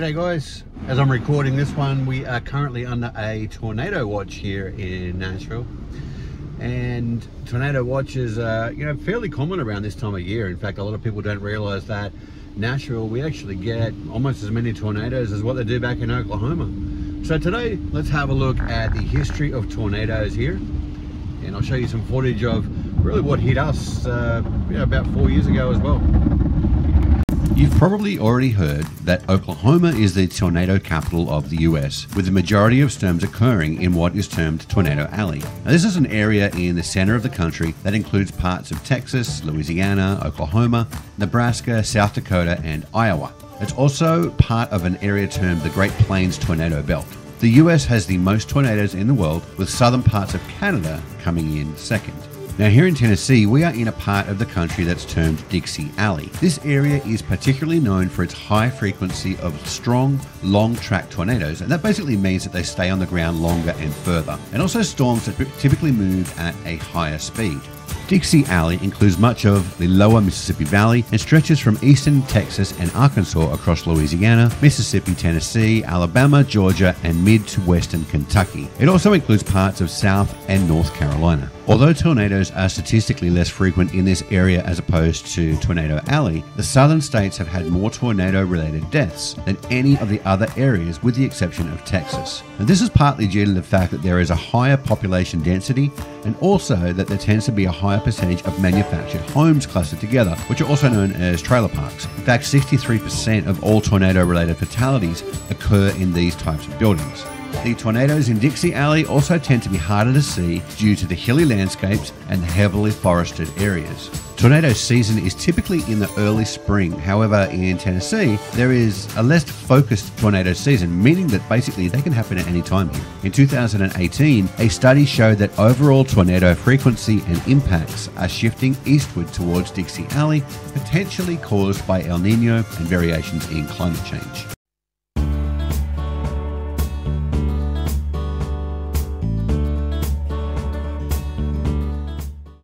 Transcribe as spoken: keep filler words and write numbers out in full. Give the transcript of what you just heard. G'day guys, as I'm recording this one, we are currently under a tornado watch here in Nashville. And tornado watches are, you know, fairly common around this time of year. In fact, a lot of people don't realize that Nashville, we actually get almost as many tornadoes as what they do back in Oklahoma. So today, let's have a look at the history of tornadoes here. And I'll show you some footage of really what hit us uh, you know, about four years ago as well. You've probably already heard that Oklahoma is the tornado capital of the U S, with the majority of storms occurring in what is termed Tornado Alley. Now, this is an area in the center of the country that includes parts of Texas, Louisiana, Oklahoma, Nebraska, South Dakota, and Iowa. It's also part of an area termed the Great Plains Tornado Belt. The U S has the most tornadoes in the world, with southern parts of Canada coming in second. Now, here in Tennessee, we are in a part of the country that's termed Dixie Alley. This area is particularly known for its high frequency of strong, long-track tornadoes, and that basically means that they stay on the ground longer and further, and also storms that typically move at a higher speed. Dixie Alley includes much of the lower Mississippi Valley and stretches from eastern Texas and Arkansas across Louisiana, Mississippi, Tennessee, Alabama, Georgia, and mid to western Kentucky. It also includes parts of South and North Carolina. Although tornadoes are statistically less frequent in this area as opposed to Tornado Alley, the southern states have had more tornado-related deaths than any of the other areas, with the exception of Texas. And this is partly due to the fact that there is a higher population density, and also that there tends to be a higher percentage of manufactured homes clustered together, which are also known as trailer parks. In fact, sixty-three percent of all tornado-related fatalities occur in these types of buildings. The tornadoes in Dixie Alley also tend to be harder to see due to the hilly landscapes and the heavily forested areas. Tornado season is typically in the early spring. However, in Tennessee, there is a less focused tornado season, meaning that basically they can happen at any time here. In two thousand eighteen, a study showed that overall tornado frequency and impacts are shifting eastward towards Dixie Alley, potentially caused by El Nino and variations in climate change.